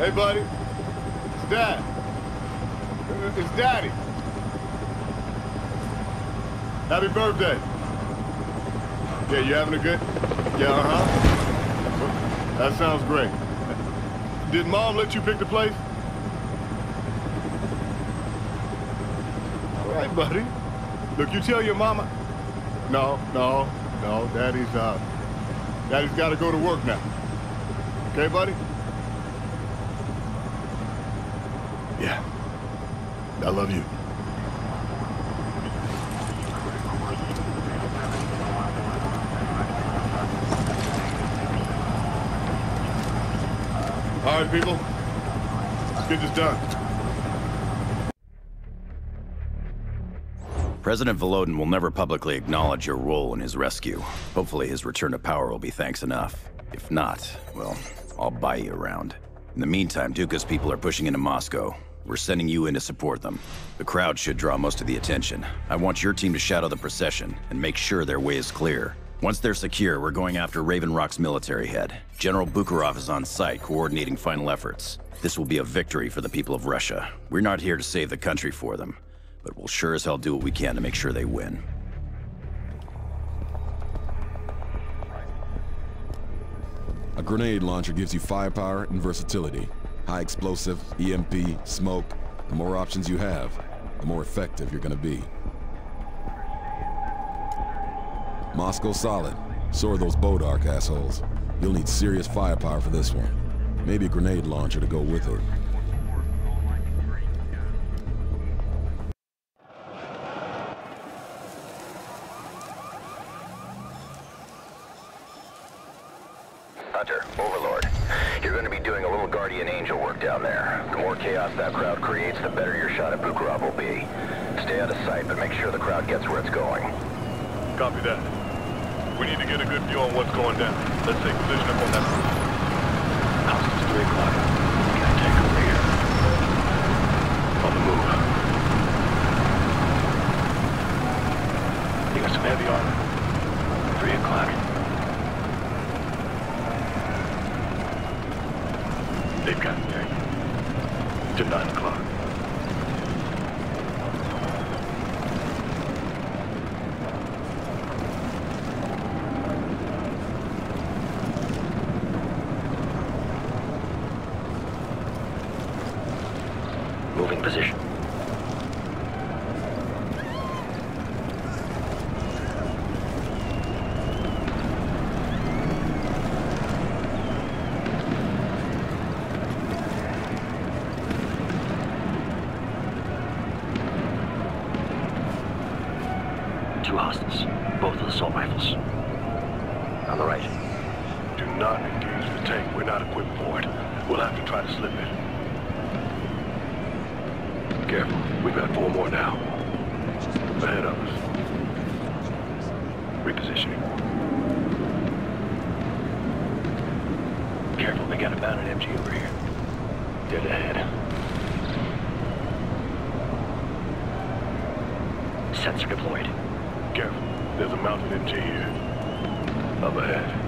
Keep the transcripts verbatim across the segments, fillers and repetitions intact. Hey, buddy. It's Dad. It's Daddy. Happy birthday. Yeah, you having a good? Yeah, uh-huh. That sounds great. Did Mom let you pick the place? All right, buddy. Look, you tell your mama. No, no, no. Daddy's uh, Daddy's got to go to work now. Okay, buddy? Yeah. I love you. All right, people. Let's get this done. President Volodin will never publicly acknowledge your role in his rescue. Hopefully his return to power will be thanks enough. If not, well, I'll buy you around. In the meantime, Duka's people are pushing into Moscow. We're sending you in to support them. The crowd should draw most of the attention. I want your team to shadow the procession and make sure their way is clear. Once they're secure, we're going after Raven Rock's military head. General Bukharov is on site coordinating final efforts. This will be a victory for the people of Russia. We're not here to save the country for them, but we'll sure as hell do what we can to make sure they win. A grenade launcher gives you firepower and versatility. High explosive, E M P, smoke. The more options you have, the more effective you're gonna be. Moscow solid. So are those Bodark assholes. You'll need serious firepower for this one. Maybe a grenade launcher to go with it. Hunter, Overlord, you're going to be doing a little guardian angel work down there. The more chaos that crowd creates, the better your shot at Bukharov will be. Stay out of sight, but make sure the crowd gets where it's going. Copy that. We need to get a good view on what's going down. Let's take position up on that roof. House is three o'clock. I can't go here. On the move. They got some heavy armor. three o'clock. They've got me. To nine o'clock. Position. Two hostiles, both with assault rifles. On the right. Do not engage the tank. We're not equipped for it. We'll have to try to slip it. Careful. We've got four more now. Ahead of us. Repositioning. Careful, they got about an M G over here. Dead ahead. Sensor deployed. Careful, there's a mounted M G here. Up ahead.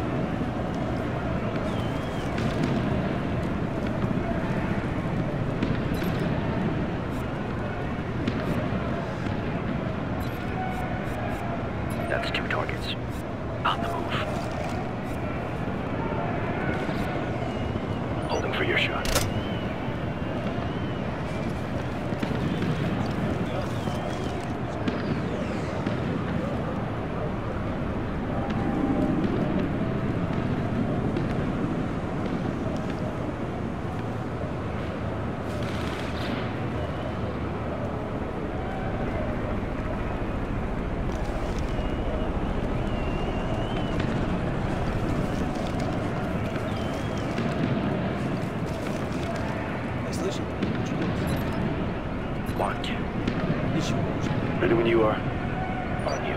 Ready when you are. On you.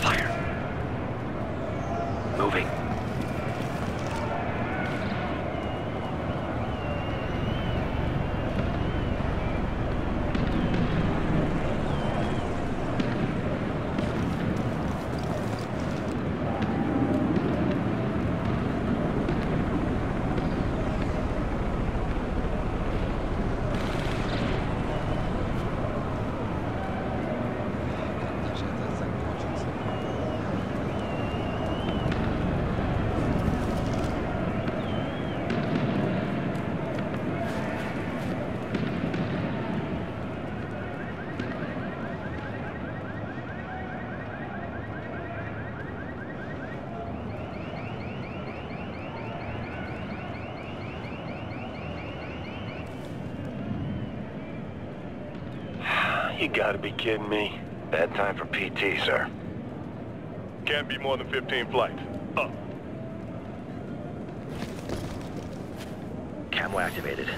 Fire. Moving. You gotta be kidding me. Bad time for P T, sir. Can't be more than fifteen flights. Up. Camo activated.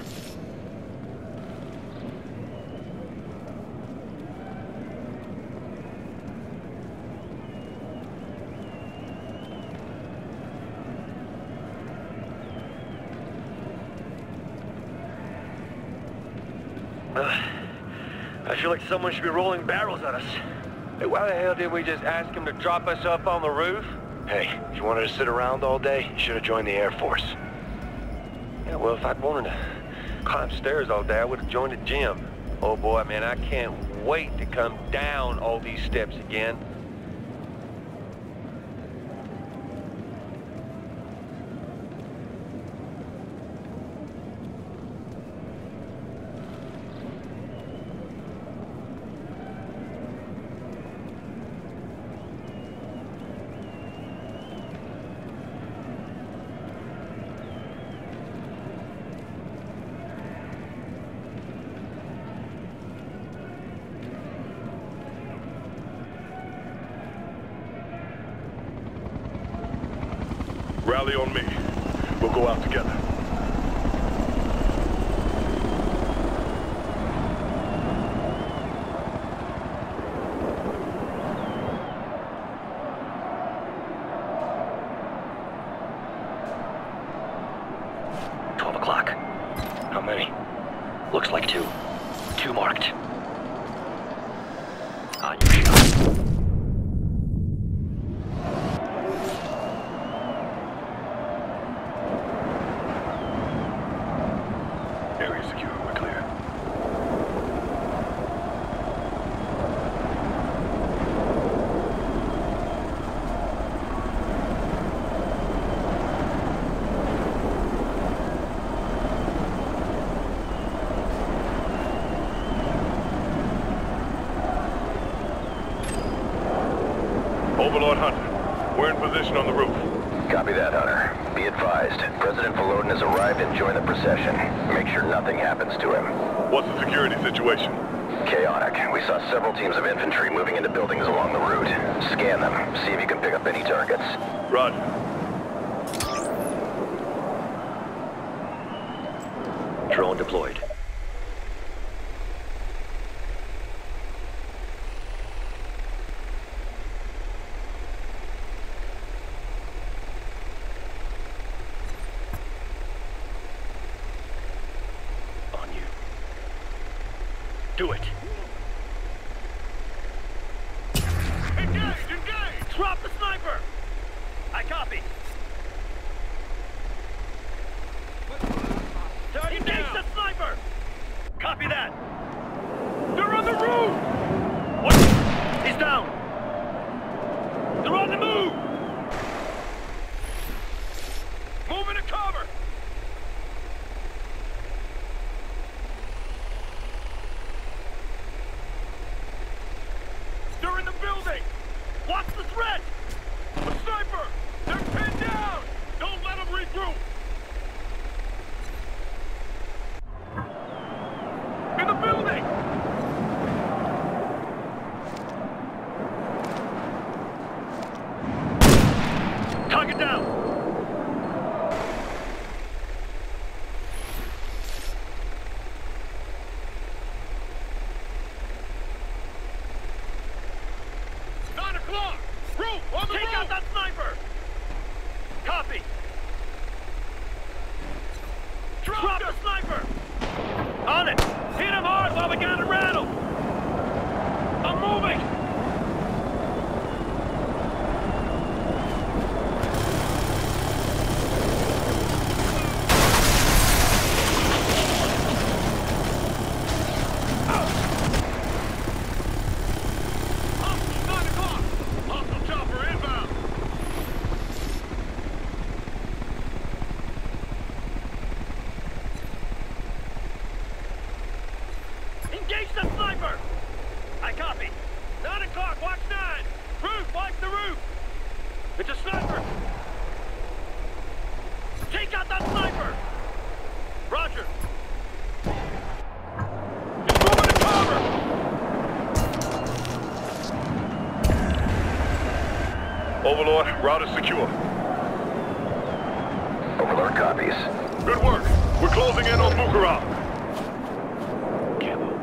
I feel like someone should be rolling barrels at us. Hey, why the hell did we just ask him to drop us up on the roof? Hey, if you wanted to sit around all day, you should have joined the Air Force. Yeah, well, if I'd wanted to climb stairs all day, I would have joined a gym. Oh boy, man, I can't wait to come down all these steps again. Rally on me. We'll go out together. twelve o'clock. How many? Looks like two. Two marked. On your shot. Lord Hunter, we're in position on the roof. Copy that, Hunter. Be advised, President Volodin has arrived and joined the procession. Make sure nothing happens to him. What's the security situation? Chaotic. We saw several teams of infantry moving into buildings along the route. Scan them. See if you can pick up any targets. Roger. Drone deployed. Do it. Engage! Engage! Drop the sniper! I copy. Engage the sniper! Copy that! They're on the roof! What? He's down! They're on the move! Move into cover! Watch the threat! A sniper! They're pinned down! Don't let them regroup! In the building! Target down! Take out that sniper! Copy! Drop, Drop the sniper! On it! Hit him hard while we got a rattle! I'm moving! Engage the sniper! I copy. Nine o'clock, watch nine! Roof, watch the roof! It's a sniper! Take out that sniper! Roger! He's moving to cover! Overlord, route is secure. Overlord copies. Good work. We're closing in on Bukharov. Campbell.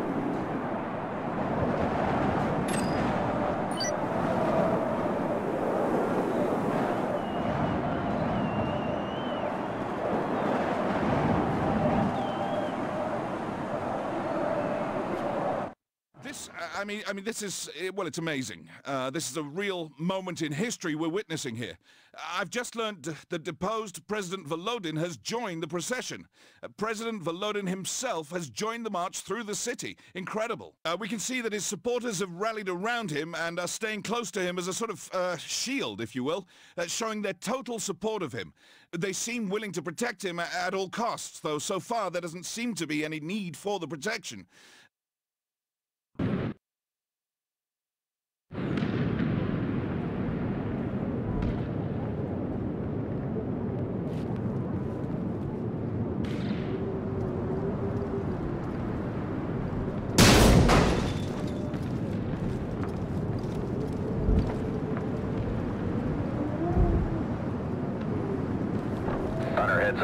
This, I mean, I mean, this is, well, it's amazing. Uh, this is a real moment in history we're witnessing here. I've just learned that deposed President Volodin has joined the procession. Uh, President Volodin himself has joined the march through the city. Incredible. Uh, we can see that his supporters have rallied around him and are staying close to him as a sort of uh, shield, if you will, uh, showing their total support of him. They seem willing to protect him at all costs, though so far there doesn't seem to be any need for the protection.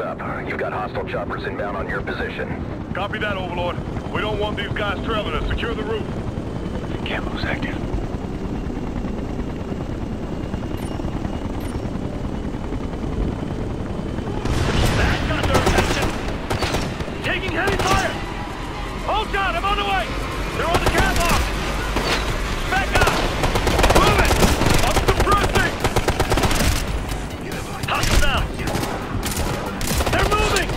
Up. You've got hostile choppers inbound on your position. Copy that, Overlord. We don't want these guys trailing us. Secure the roof. Camo's active. That got their attention! Taking heavy fire! Hold down! I'm on the way! They're on the catwalk! Back up! Move it! Up to the bruising! Hostile down! They're moving!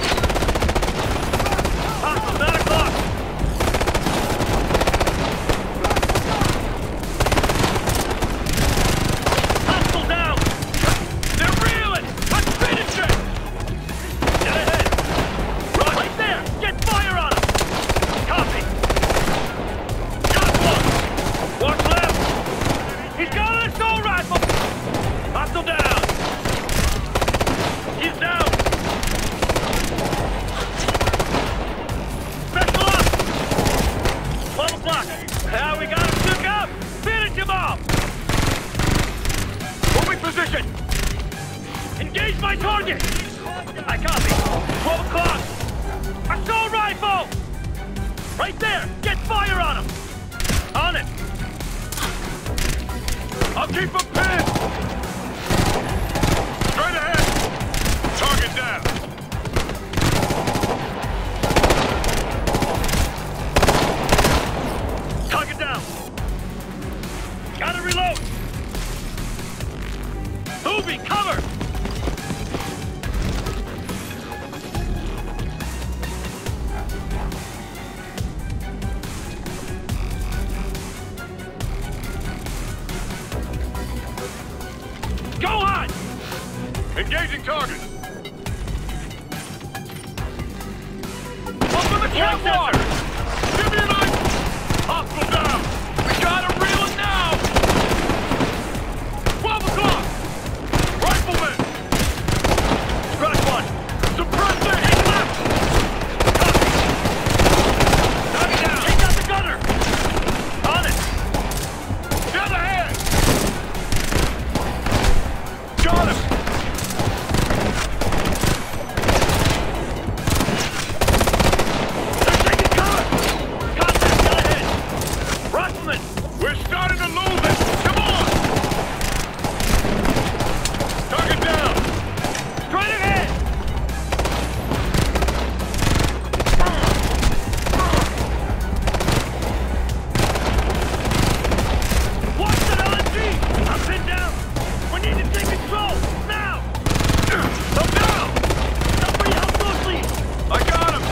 Hostile, nine o'clock! Hostile down! They're reeling! I'm finishing! Get ahead! Right there! Get fire on them! Copy! Got one! Watch left! He's got an assault rifle! Hostile down! He's down! Now we got him shook up! Finish him off! Moving position! Engage my target! I copy! twelve o'clock! Assault rifle! Right there! Get fire on him! On it! I'll keep him pinned! Straight ahead! Target down! Down. Gotta reload. Movie, cover. Go on. Engaging target. Open the catwalk. Give me a knife. Hostile down! We got him reeling now! twelve o'clock! Rifleman! Scratch one! Suppress their hit left! Copy! Knock down! Take out the gunner! On it! Down the head! Got him! They're taking cover! Contact! Russman! We're starting to lose it! Come on! Target down! Straight ahead! Watch that L S D! I'm pinned down! We need to take control! Now! Come down! Somebody help closely! I got him!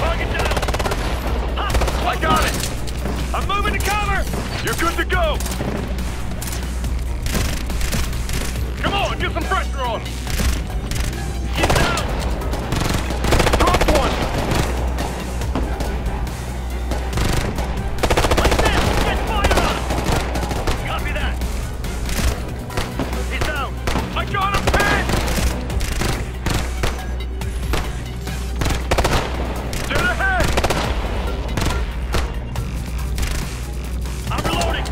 Target down! I got it! I'm moving to cover! You're good to go! Come on, get some pressure on him! He's down! Drop one! Like this! Get fire on him! Copy that! He's down! I got him pinned! Get ahead! I'm reloading!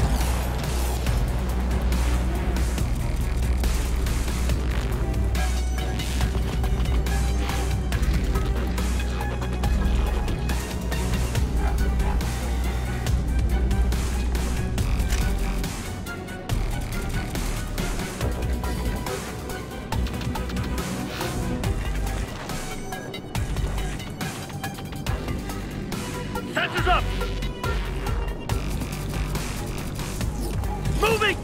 Sensors up! Moving!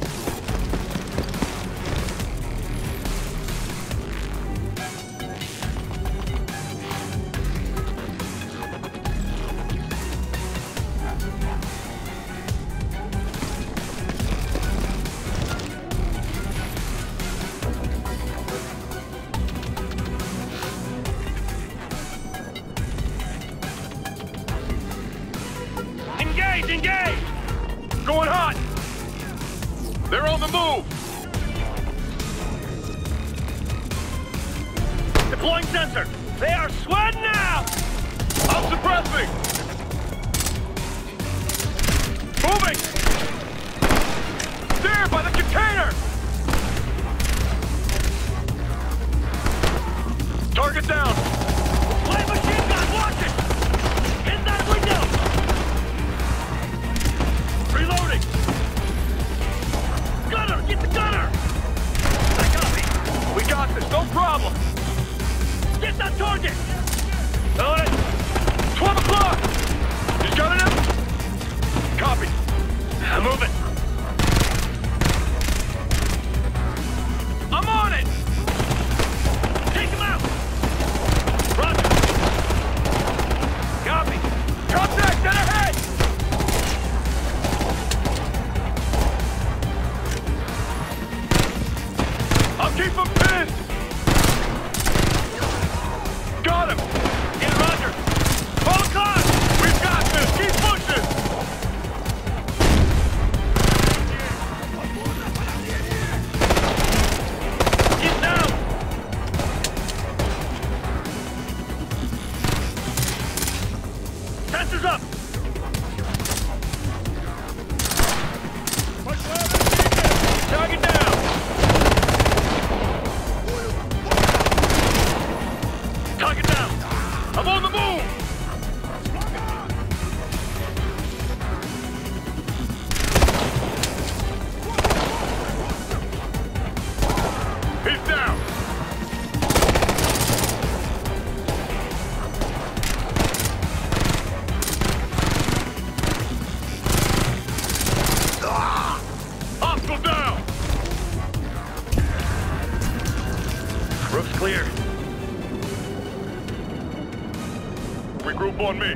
On me.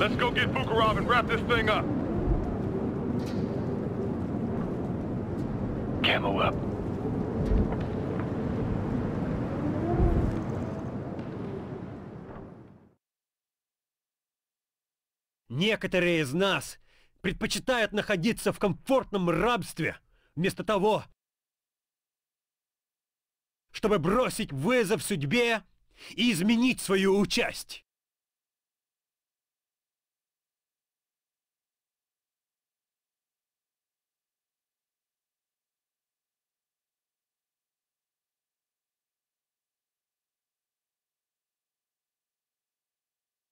Let's go get Bukharov and wrap this thing up. Camo up. Некоторые из нас предпочитают находиться в комфортном рабстве, вместо того, чтобы бросить вызов судьбе и изменить свою участь.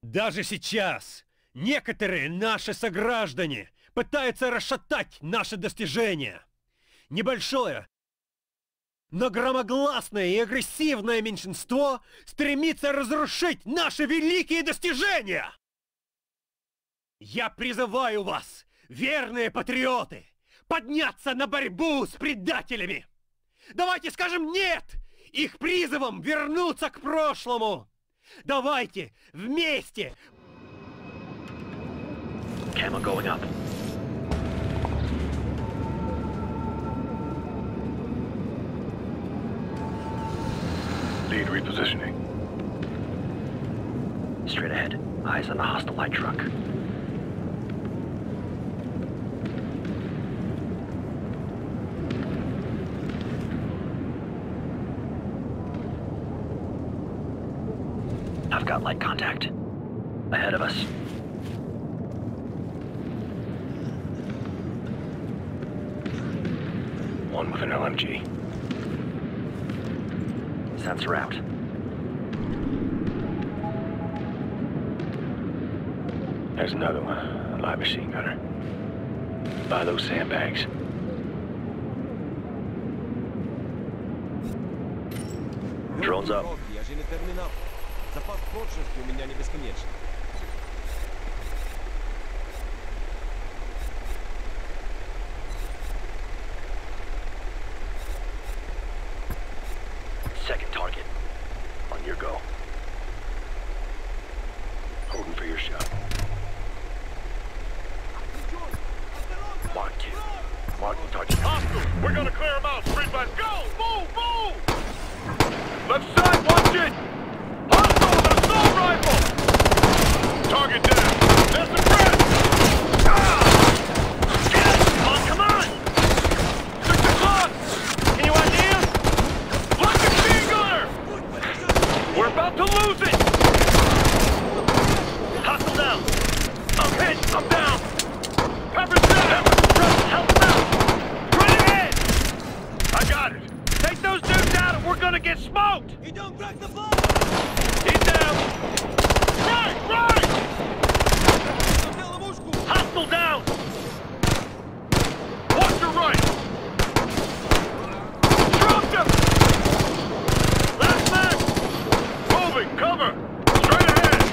Даже сейчас некоторые наши сограждане пытаются расшатать наши достижения. Небольшое, но громогласное и агрессивное меньшинство стремится разрушить наши великие достижения. Я призываю вас, верные патриоты, подняться на борьбу с предателями. Давайте скажем «нет» их призывам вернуться к прошлому. Давайте вместе. Camera going up. Lead repositioning. Straight ahead. Eyes on the hostile light truck. I've got light contact. Ahead of us. One with an L M G. Sensor out. There's another one. A live machine gunner. By those sandbags. Drones up. Запас прочности у меня не бесконечный. second target. On your go. Holding for your shot. Mark you. Mark the target. Hostile! We're gonna clear him out! Sprint by. Go! Move! Move! Left side, watch it! Hostile with an assault rifle! Target down! That's the threat! To lose it! Hostile down! I'm hit! I'm down! Pepper's down! Pepper's down! Help out! Right ahead! I got it! Take those dudes out and we're gonna get smoked! You don't crack the ball! He's down! Right! Right! Hostile down! Watch your right! Dropped him! Cover! Straight ahead!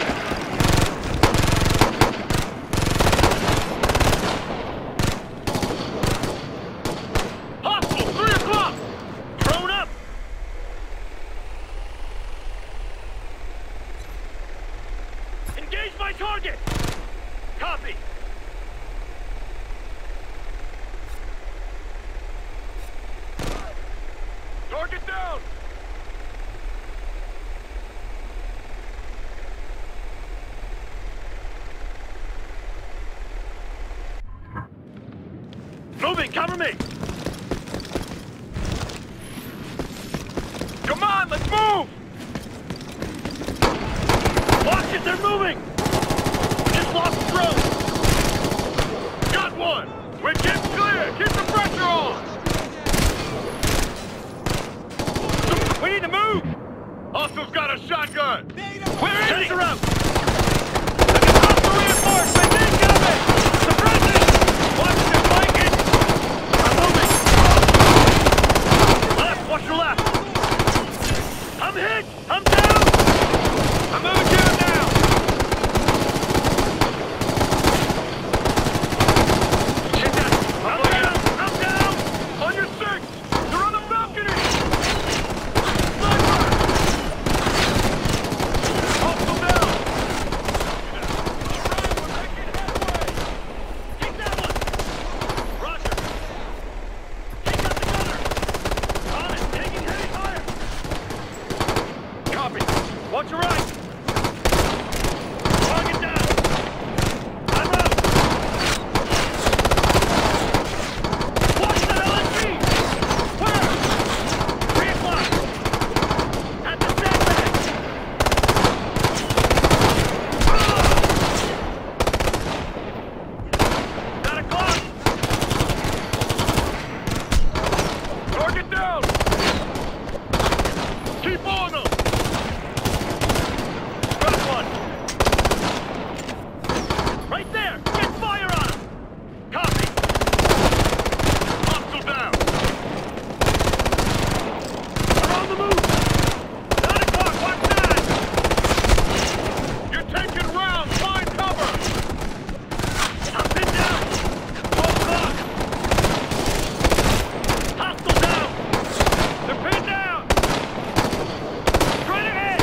Hostile! Three o'clock! Thrown up! Engage my target! Copy! Target down! Moving, cover me! Come on, let's move! Watch it, they're moving! We just lost the road! Got one! We're just clear! Keep the pressure on! We need to move! Hostile's got a shotgun! We're in the route! Look at hostile reinforcements incoming! The president! Watch it! Watch your left! I'm hit! I'm down! I'm moving down now! Shit down! I'm, I'm down! Up. I'm down! On your six! You're on the balcony! Sniper! Hostile down! Alright, we're making headway! Take that one! Roger! Take out the gunner! Watch your right! Target down! I'm out! Watch the L M G! Where? Three o'clock! At the sandbag! Nine o'clock! Target down! Keep on them! Right there! Get fire on him! Copy! Hostile down! We're on the move! nine o'clock, watch that! You're taking rounds! Find cover! I'm pinned down! twelve o'clock! Hostile down! They're pinned down! Straight ahead!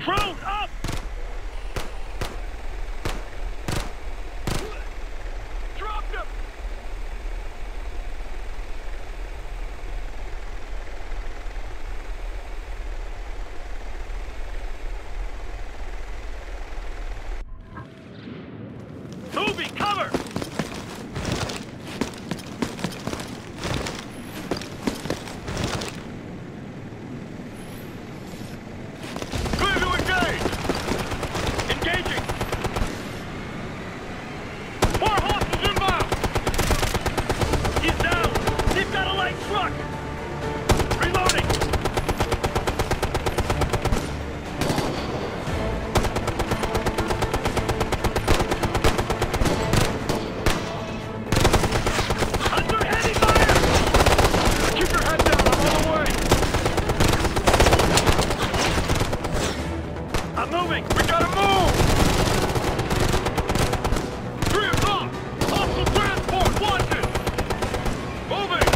Drone up! Dropped him! Movie, cover! Moving!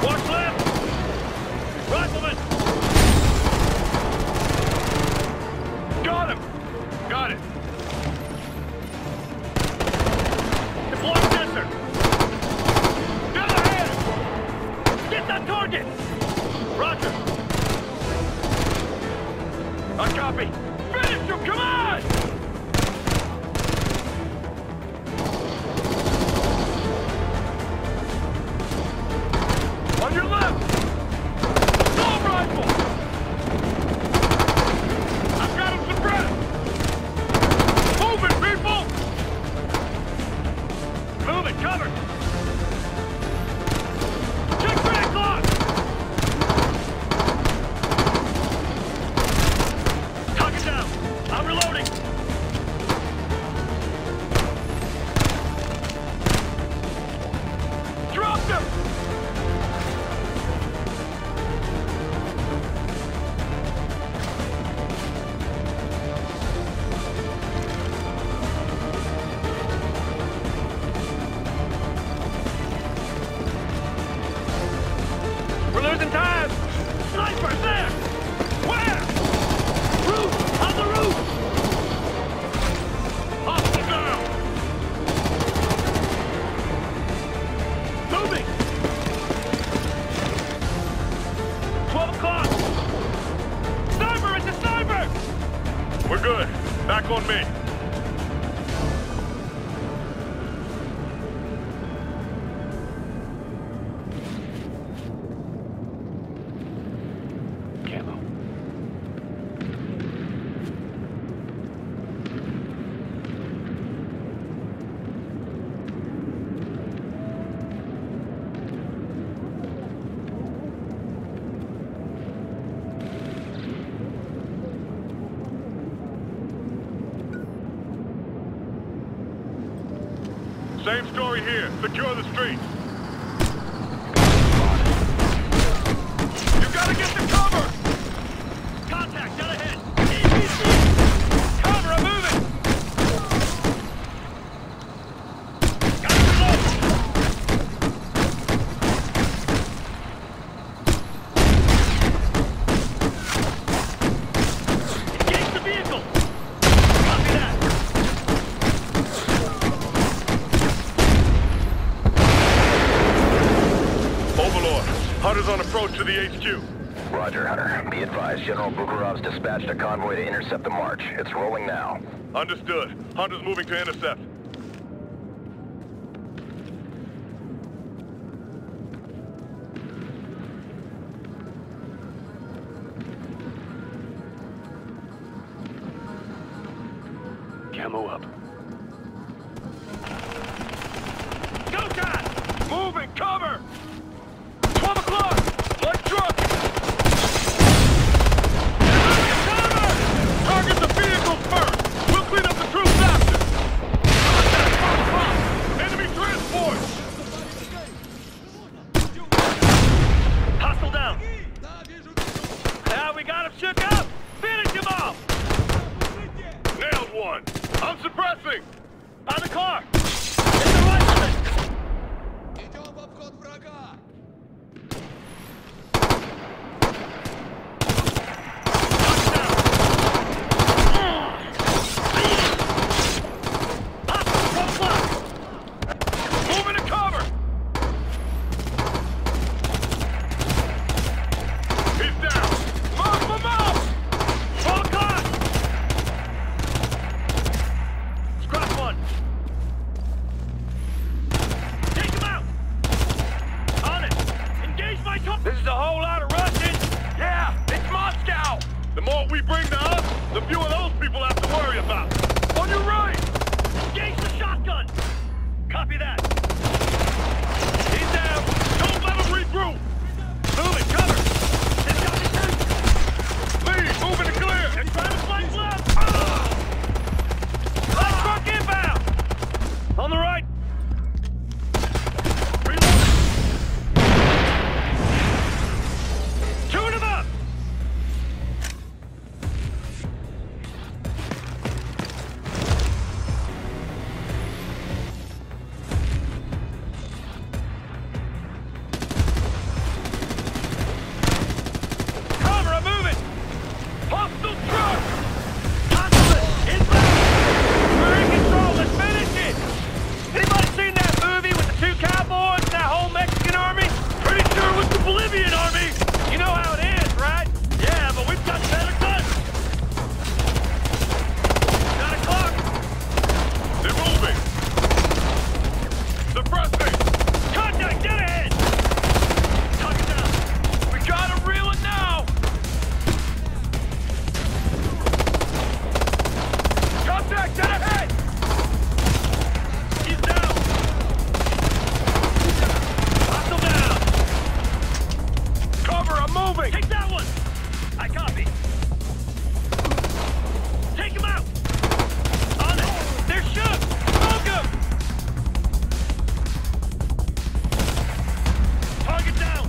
Watch left! Rifleman! Got him! Got it! Deploy sensor! Down the hand! Get that target! Roger! I copy! Finish him! Come on! Same story here. Secure the street. You gotta get to cover! Contact out ahead! E P C! Cover, I'm moving! Gotta reload! Engage the vehicle! Copy that! Hunter's on approach to the H Q. Roger, Hunter. Be advised, General Bukharov's dispatched a convoy to intercept the march. It's rolling now. Understood. Hunter's moving to intercept. Camo up. Go, guys! Move and cover! Moving! Take that one! I copy. Take him out! On it! They're shook! Smoke him! Target down!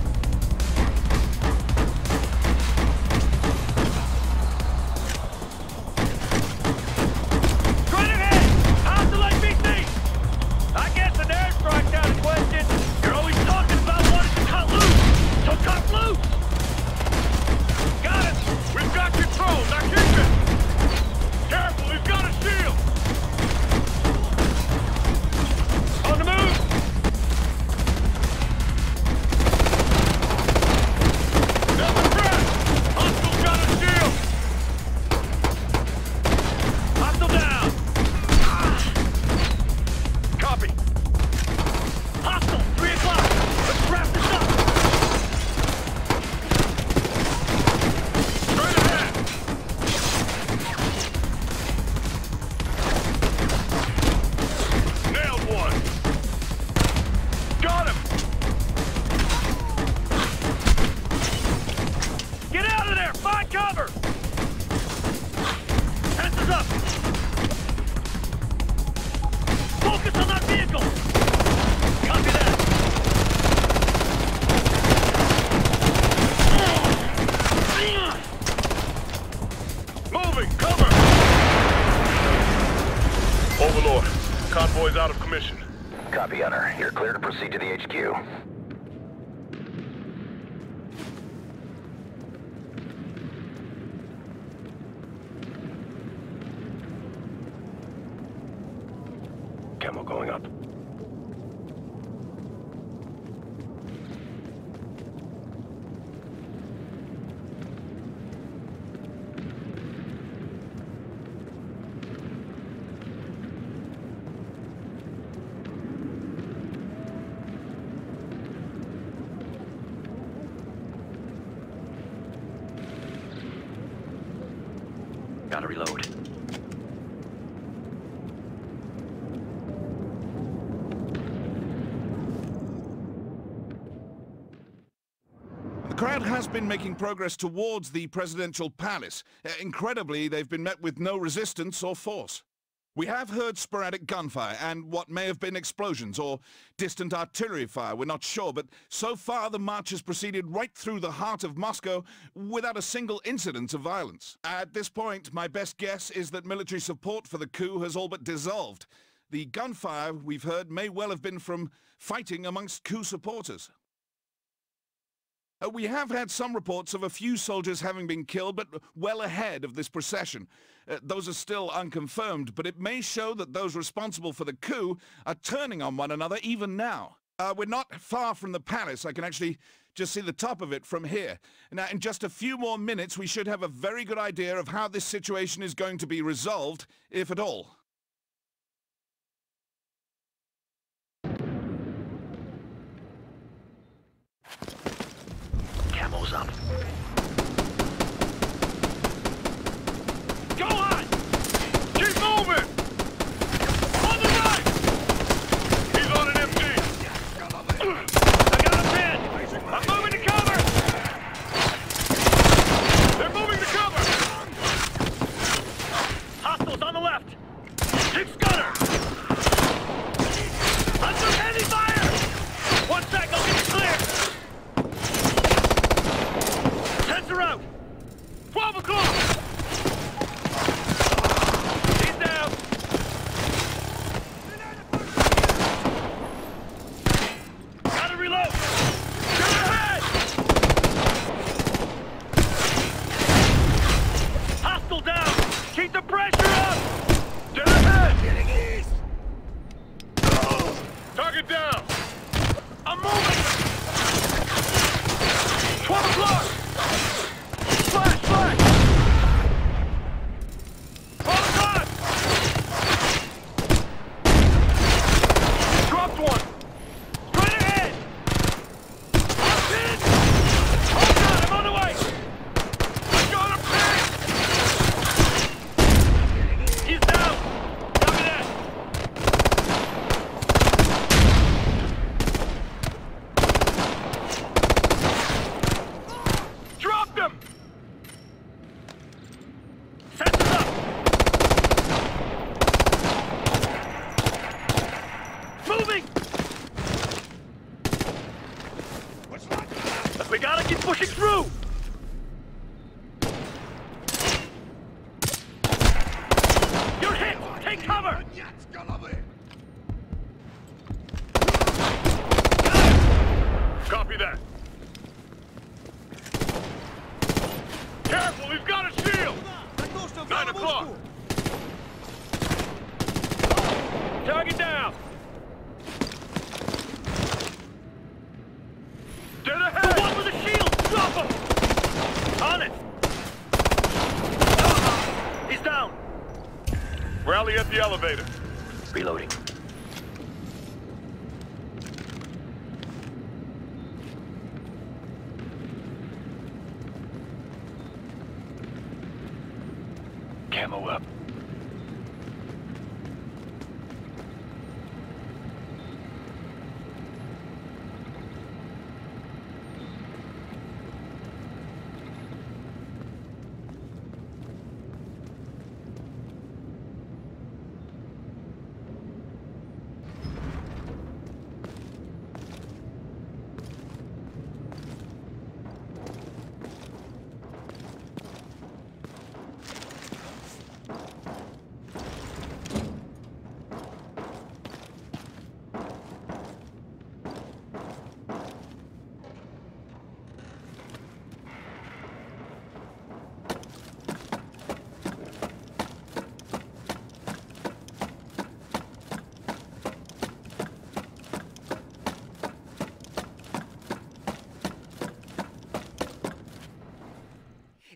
Gotta reload. The crowd has been making progress towards the presidential palace. Uh, incredibly, they've been met with no resistance or force. We have heard sporadic gunfire and what may have been explosions or distant artillery fire. We're not sure, but so far the march has proceeded right through the heart of Moscow without a single incident of violence. At this point, my best guess is that military support for the coup has all but dissolved. The gunfire we've heard may well have been from fighting amongst coup supporters. Uh, we have had some reports of a few soldiers having been killed, but well ahead of this procession. Uh, those are still unconfirmed, but it may show that those responsible for the coup are turning on one another even now. Uh, we're not far from the palace. I can actually just see the top of it from here. Now, in just a few more minutes, we should have a very good idea of how this situation is going to be resolved, if at all. Camo's up. Go on! Keep moving! On the right! He's on an M G! I got a pin! I'm moving to cover! They're moving to cover! Hostiles on the left! Keep scudder! Under heavy fire! One sec, I'll get you clear! Tents are out! twelve o'clock! We gotta keep pushing through! You're hit! Take cover! Copy that. Careful, we've got a shield! Nine o'clock! Target down! Dead ahead! The one with the shield! Drop him! On it! Ah, he's down! Rally at the elevator. Reloading. Camo up.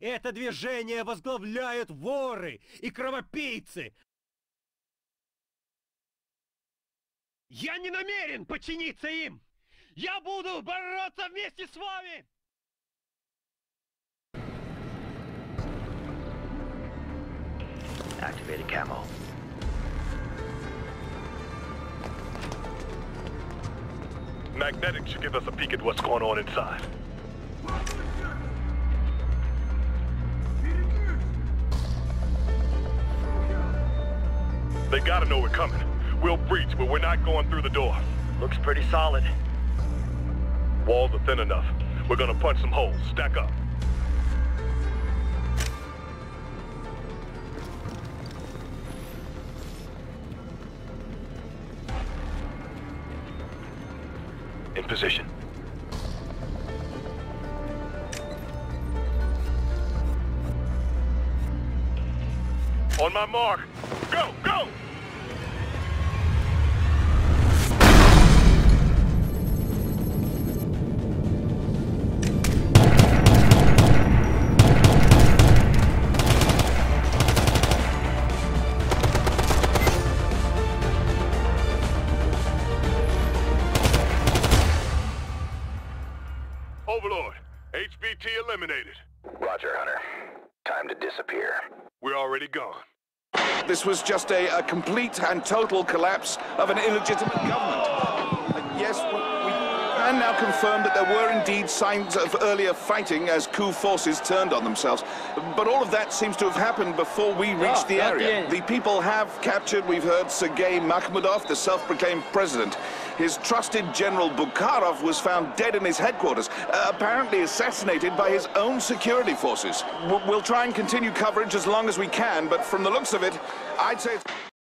Это движение возглавляют воры и кровопийцы! Я не намерен подчиниться им! Я буду бороться вместе с вами! Activated camo. Magnetic should give us a peek at what's going on inside. They gotta know we're coming. We'll breach, but we're not going through the door. Looks pretty solid. Walls are thin enough. We're gonna punch some holes. Stack up. In position. On my mark. Go, go! Overlord, H B T eliminated. Roger, Hunter. Time to disappear. We're already gone. This was just a, a complete and total collapse of an illegitimate government. And yes, we, we can now confirm that there were indeed signs of earlier fighting as coup forces turned on themselves. But all of that seems to have happened before we reached the area. The people have captured, we've heard, Sergei Makhmudov, the self-proclaimed president. His trusted General Bukharov was found dead in his headquarters, uh, apparently assassinated by his own security forces. W we'll try and continue coverage as long as we can, but from the looks of it, I'd say it's...